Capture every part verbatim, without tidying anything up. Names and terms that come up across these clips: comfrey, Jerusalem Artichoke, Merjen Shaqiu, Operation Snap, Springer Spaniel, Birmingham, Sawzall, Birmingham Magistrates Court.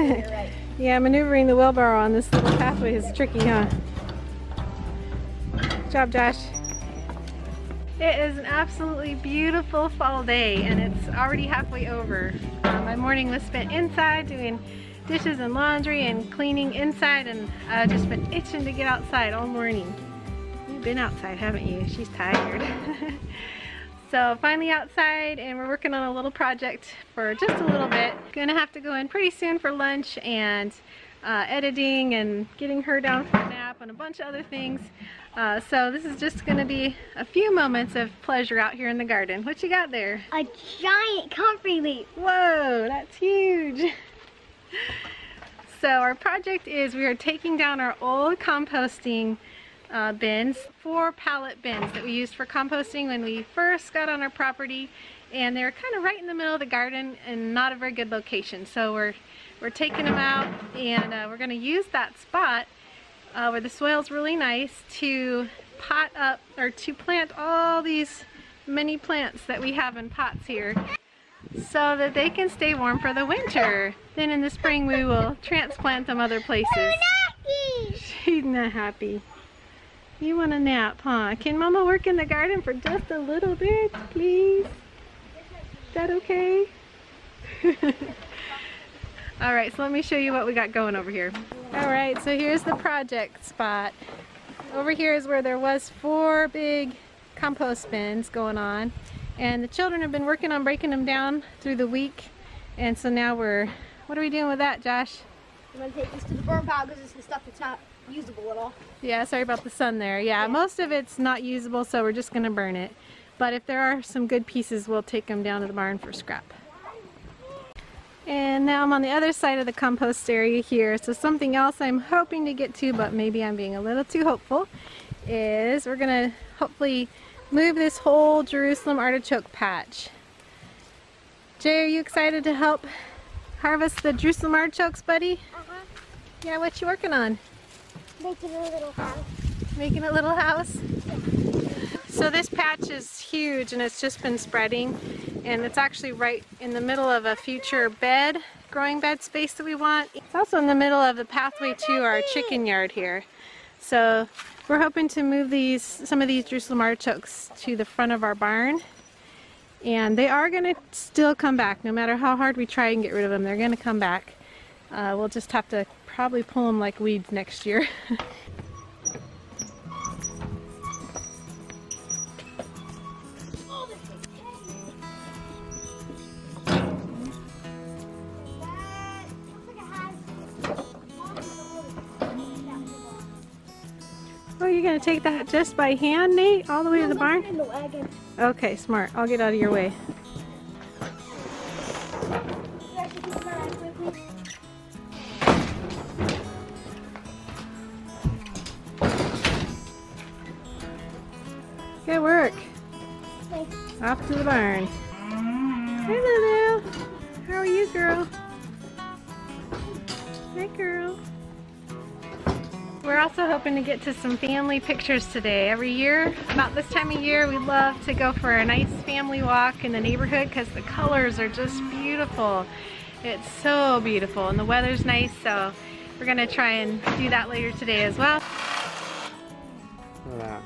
right. Yeah, maneuvering the wheelbarrow on this little pathway is tricky, huh? Good job, Josh. It is an absolutely beautiful fall day, and it's already halfway over. Uh, my morning was spent inside doing dishes and laundry and cleaning inside, and I've uh, just been itching to get outside all morning. You've been outside, haven't you? She's tired. So finally outside, and we're working on a little project for just a little bit. Gonna have to go in pretty soon for lunch and uh, editing and getting her down for a nap and a bunch of other things. Uh, so this is just gonna be a few moments of pleasure out here in the garden. What you got there? A giant comfrey leaf. Whoa, that's huge. So our project is we are taking down our old composting uh, bins, four pallet bins that we used for composting when we first got on our property, and they're kind of right in the middle of the garden and not a very good location. So we're we're taking them out, and uh, we're going to use that spot uh, where the soil's really nice to pot up or to plant all these many plants that we have in pots here, so that they can stay warm for the winter. Then in the spring we will transplant them other places. I'm not happy. She's not happy. You want a nap, huh? Can Mama work in the garden for just a little bit, please? Is that okay? All right, so let me show you what we got going over here. All right, so here's the project spot. Over here is where there was four big compost bins going on. And the children have been working on breaking them down through the week. And so now we're, what are we doing with that, Josh? I'm gonna take this to the burn pile because it's the stuff that's not usable at all. Yeah, sorry about the sun there. Yeah, yeah, most of it's not usable, so we're just gonna burn it. But if there are some good pieces, we'll take them down to the barn for scrap. And now I'm on the other side of the compost area here. So something else I'm hoping to get to, but maybe I'm being a little too hopeful, is we're gonna hopefully move this whole Jerusalem artichoke patch. Jay, are you excited to help harvest the Jerusalem artichokes, buddy? Uh-huh. Yeah, what you working on? Making a little house. Making a little house? Yeah. So this patch is huge, and it's just been spreading, and it's actually right in the middle of a future bed, growing bed space that we want. It's also in the middle of the pathway to our chicken yard here. So we're hoping to move these, some of these Jerusalem artichokes to the front of our barn, and they are going to still come back no matter how hard we try and get rid of them. They're going to come back. Uh, we'll just have to probably pull them like weeds next year. Gonna take that just by hand, Nate, all the way no, to the barn? In the wagon. Okay, smart. I'll get out of your way. Good work. Thanks. Off to the barn. Hey, Lulu. How are you, girl? Hi, girl. We're also hoping to get to some family pictures today. Every year, about this time of year, we love to go for a nice family walk in the neighborhood because the colors are just beautiful. It's so beautiful, and the weather's nice, so we're gonna try and do that later today as well. Look at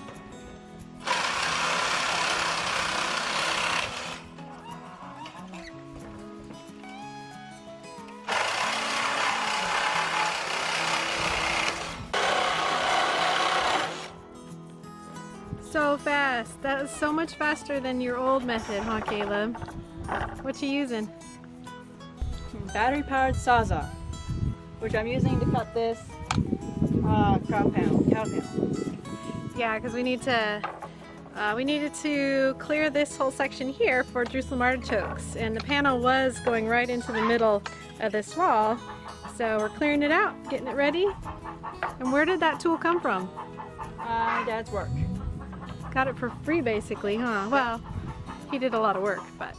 fast. That is so much faster than your old method, huh, Caleb? What you using? Battery-powered sawzall, which I'm using to cut this uh, cow panel. Cow panel. Yeah, because we need to. Uh, we needed to clear this whole section here for Jerusalem artichokes, and the panel was going right into the middle of this wall, so we're clearing it out, getting it ready. And where did that tool come from? Uh, Dad's work. Got it for free basically, huh? Well, he did a lot of work, but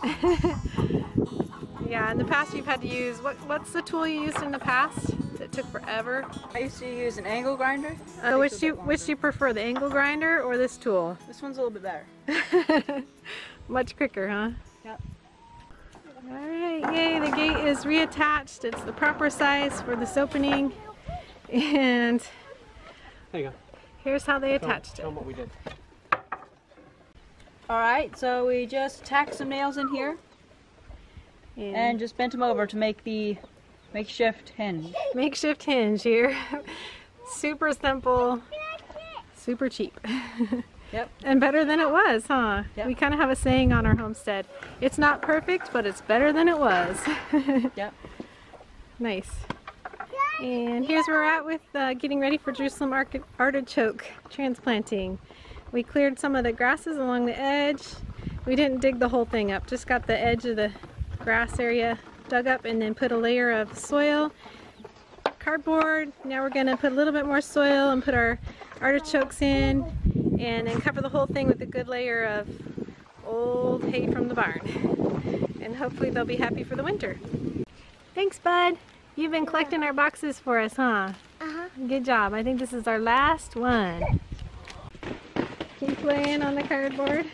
yeah, in the past you've had to use, what, what's the tool you used in the past that took forever? I used to use an angle grinder. Uh, which do you, which do you prefer, the angle grinder or this tool? This one's a little bit better. Much quicker, huh? Yep. Alright, yay, the gate is reattached. It's the proper size for this opening. And there you go. Here's how they attached it. What we did. Alright, so we just tacked some nails in here and, and just bent them over to make the makeshift hinge. Makeshift hinge here. Super simple, super cheap. Yep. And better than it was, huh? Yep. We kind of have a saying on our homestead. It's not perfect, but it's better than it was. Yep. Nice. And here's where we're at with uh, getting ready for Jerusalem artichoke transplanting. We cleared some of the grasses along the edge. We didn't dig the whole thing up, just got the edge of the grass area dug up and then put a layer of soil, cardboard. Now we're gonna put a little bit more soil and put our artichokes in, and then cover the whole thing with a good layer of old hay from the barn. And hopefully they'll be happy for the winter. Thanks, bud. You've been collecting our boxes for us, huh? Uh-huh. Good job. I think this is our last one. Keep playing on the cardboard.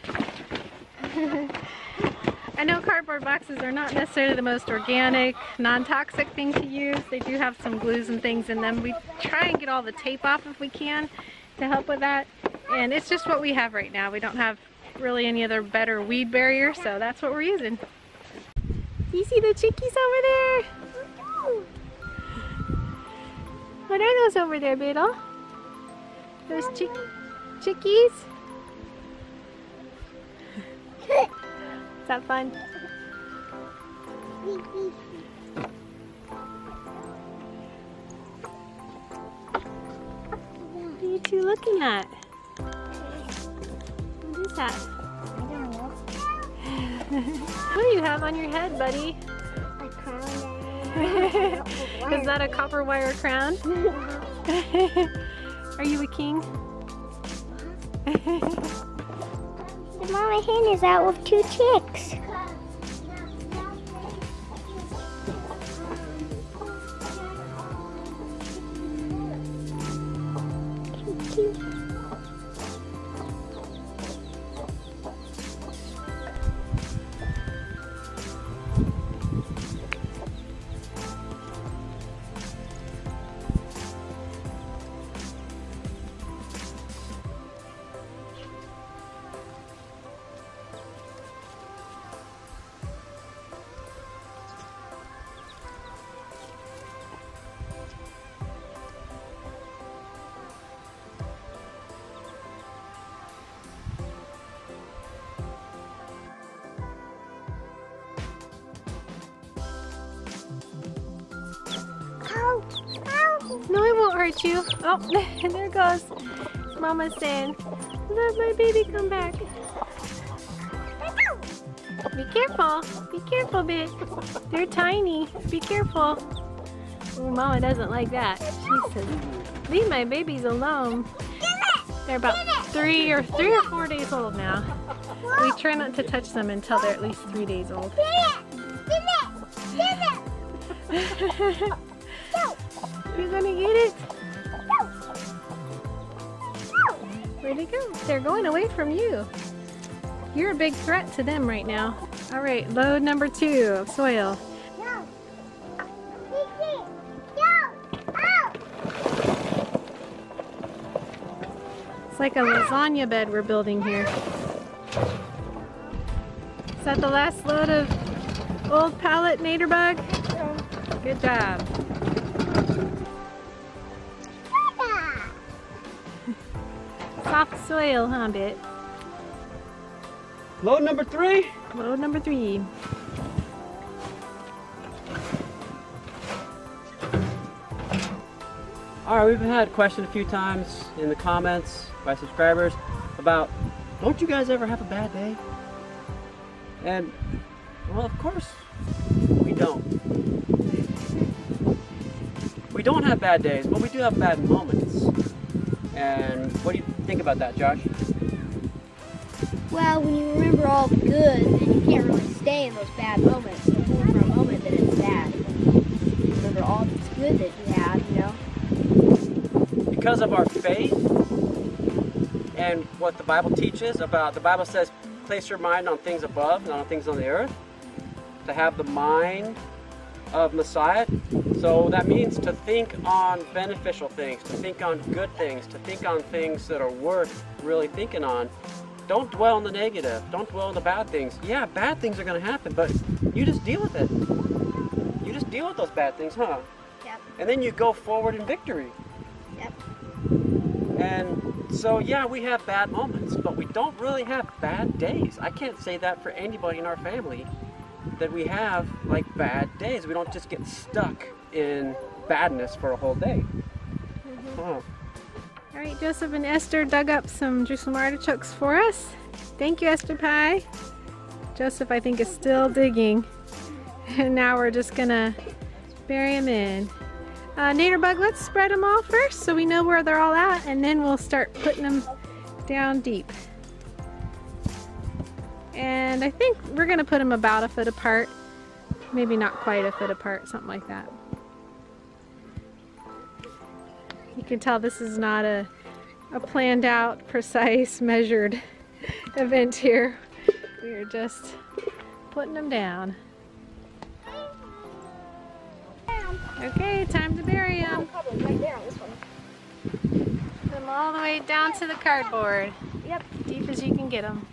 I know cardboard boxes are not necessarily the most organic, non-toxic thing to use. They do have some glues and things in them. We try and get all the tape off if we can to help with that. And it's just what we have right now. We don't have really any other better weed barrier, so that's what we're using. Do you see the chickies over there? What are those over there, Beetle? Those chick chickies? Is that fun? What are you two looking at? What is that? I don't know. What do you have on your head, buddy? A crown. Is that a copper wire crown? Are you a king? The mama hen is out with two chicks. No, it won't hurt you. Oh, and there goes. Mama's saying, let my baby come back. Be careful. Be careful, bitch. They're tiny. Be careful. Ooh, Mama doesn't like that. She says, leave my babies alone. They're about three or three or four days old now. We try not to touch them until they're at least three days old. You're gonna get it. Where'd they go? They're going away from you. You're a big threat to them right now. All right, load number two of soil. No. No. Oh. It's like a lasagna bed we're building here. Is that the last load of old pallet naterbug? No. Good job. Soft soil, huh, bit? Load number three. Load number three. All right, we've had a question a few times in the comments by subscribers about, don't you guys ever have a bad day? And, well, of course we don't. We don't have bad days, but we do have bad moments. And what do you think about that, Josh? Well, when you remember all the good, then you can't really stay in those bad moments. So only for a moment that it's bad. When you remember all that's good that you have, you know? Because of our faith and what the Bible teaches about, the Bible says, place your mind on things above, not on things on the earth. to have the mind of Messiah. So that means to think on beneficial things, to think on good things, to think on things that are worth really thinking on. Don't dwell on the negative. Don't dwell on the bad things. Yeah, bad things are going to happen, but you just deal with it. You just deal with those bad things, huh? Yep. And then you go forward in victory. Yep. And so, yeah, we have bad moments, but we don't really have bad days. I can't say that for anybody in our family, that we have like bad days. We don't just get stuck in badness for a whole day. Mm-hmm. Oh. All right, Joseph and Esther dug up some Jerusalem artichokes for us. Thank you, Esther Pie. Joseph, I think, is still digging. And now we're just gonna bury them in. Uh, Naderbug, let's spread them all first so we know where they're all at, and then we'll start putting them down deep. And I think we're gonna put them about a foot apart. Maybe not quite a foot apart, something like that. You can tell this is not a, a planned out, precise, measured event here. We are just putting them down. Okay, time to bury them. Put them all the way down to the cardboard. Yep, deep as you can get them.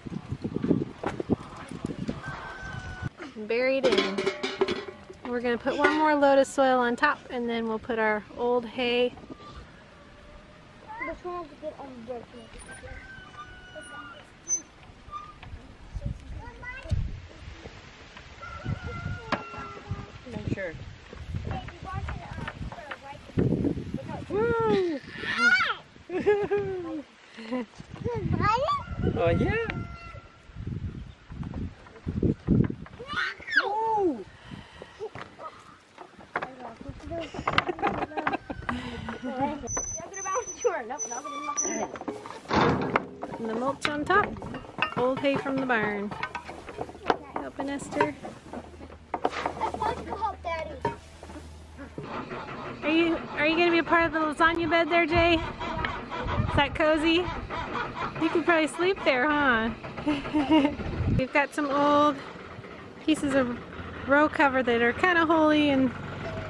Buried in. We're going to put one more load of soil on top, and then we'll put our old hay. Sure. Woo! Oh yeah. And the mulch on top, old hay from the barn. Helping Esther. I'm supposed to help Daddy. Are you are you gonna be a part of the lasagna bed there, Jay? Is that cozy? You could probably sleep there, huh? We've got some old pieces of row cover that are kind of holy and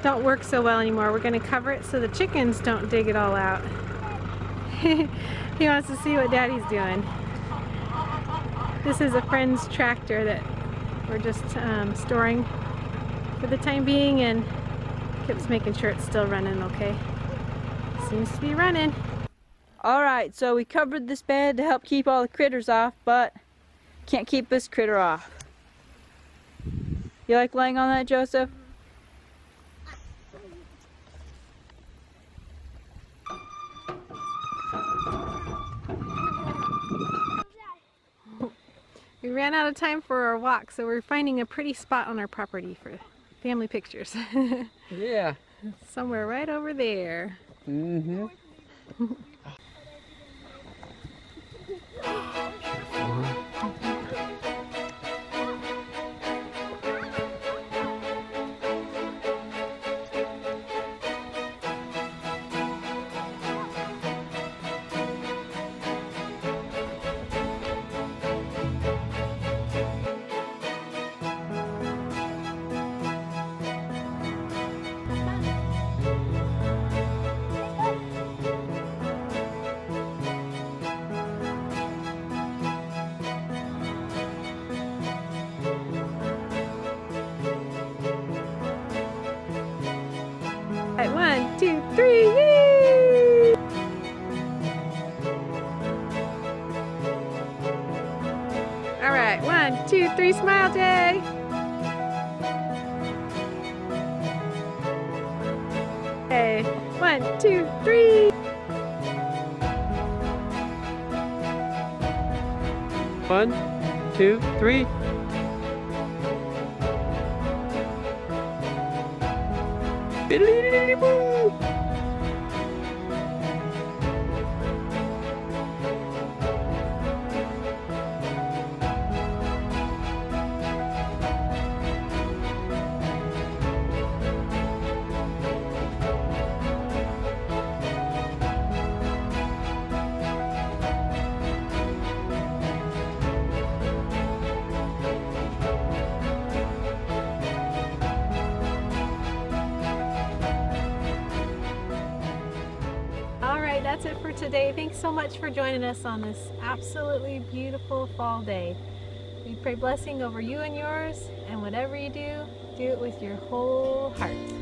don't work so well anymore. We're gonna cover it so the chickens don't dig it all out. He wants to see what Daddy's doing. This is a friend's tractor that we're just um, storing for the time being, and Kip's making sure it's still running okay. Seems to be running. Alright, so we covered this bed to help keep all the critters off, but can't keep this critter off. You like laying on that, Joseph? We ran out of time for our walk, so we're finding a pretty spot on our property for family pictures. Yeah. Somewhere right over there. Mm-hmm. One, two, three, yay! All right, one, two, three, smile, Jay! Hey, one, two, three! One, two, three! that's it for today. Thanks so much for joining us on this absolutely beautiful fall day. We pray blessing over you and yours, and whatever you do, do it with your whole heart.